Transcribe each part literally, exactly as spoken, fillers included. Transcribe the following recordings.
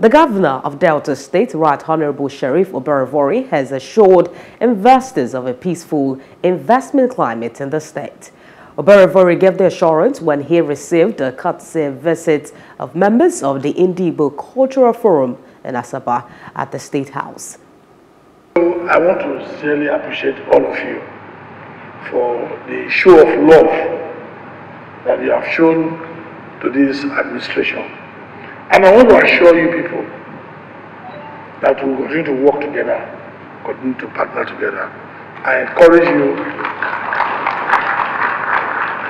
The governor of Delta State, Right Honorable Sheriff Oborevwori, has assured investors of a peaceful investment climate in the state. Oborevwori gave the assurance when he received a courtesy visit of members of the Indibo Cultural Forum in Asaba at the State House. I want to sincerely appreciate all of you for the show of love that you have shown to this administration. And I want to assure you people that we will continue to work together, continue to partner together. I encourage you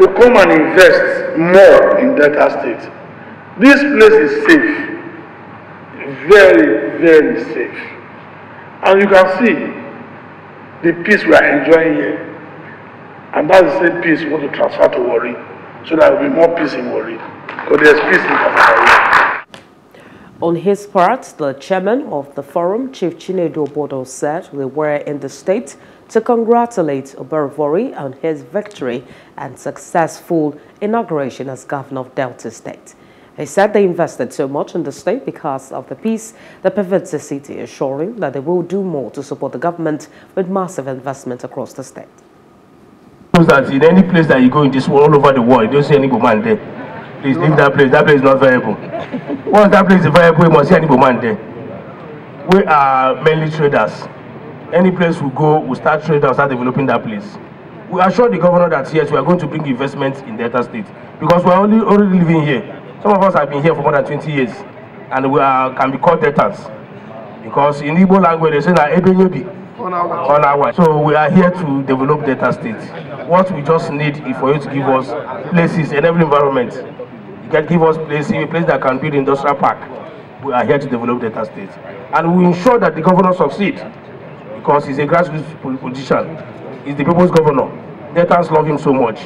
to come and invest more in Delta State. This place is safe, very, very safe. And you can see the peace we are enjoying here. And that's the same peace we want to transfer to Warri, so that there will be more peace in Warri, because there's peace in Warri. On his part, the chairman of the forum, Chief Chinedu Bodo, said they were in the state to congratulate Oborevwori on his victory and successful inauguration as governor of Delta State. He said they invested so much in the state because of the peace that pervades the city, assuring that they will do more to support the government with massive investment across the state. In any place that you go in this world, all over the world, you don't see any good man there. Please leave that place. That place is not viable. Once that place is viable, we must see any man there. We are mainly traders. Any place we go, we start trading and start developing that place. We assure the governor that yes, we are going to bring investments in Delta State because we are only already living here. Some of us have been here for more than twenty years, and we are, can be called Deltans because in Igbo language they say that Ebenyubi on our. So we are here to develop Delta State. What we just need is for you to give us places in every environment. Can give us place, a place that can build industrial park. We are here to develop Delta State. And we ensure that the governor succeeds because he's a grassroots politician. He's the people's governor. Deltans love him so much.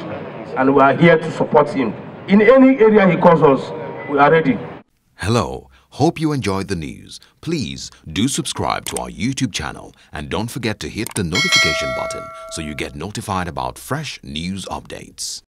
And we are here to support him. In any area he calls us, we are ready. Hello. Hope you enjoyed the news. Please do subscribe to our YouTube channel and don't forget to hit the notification button so you get notified about fresh news updates.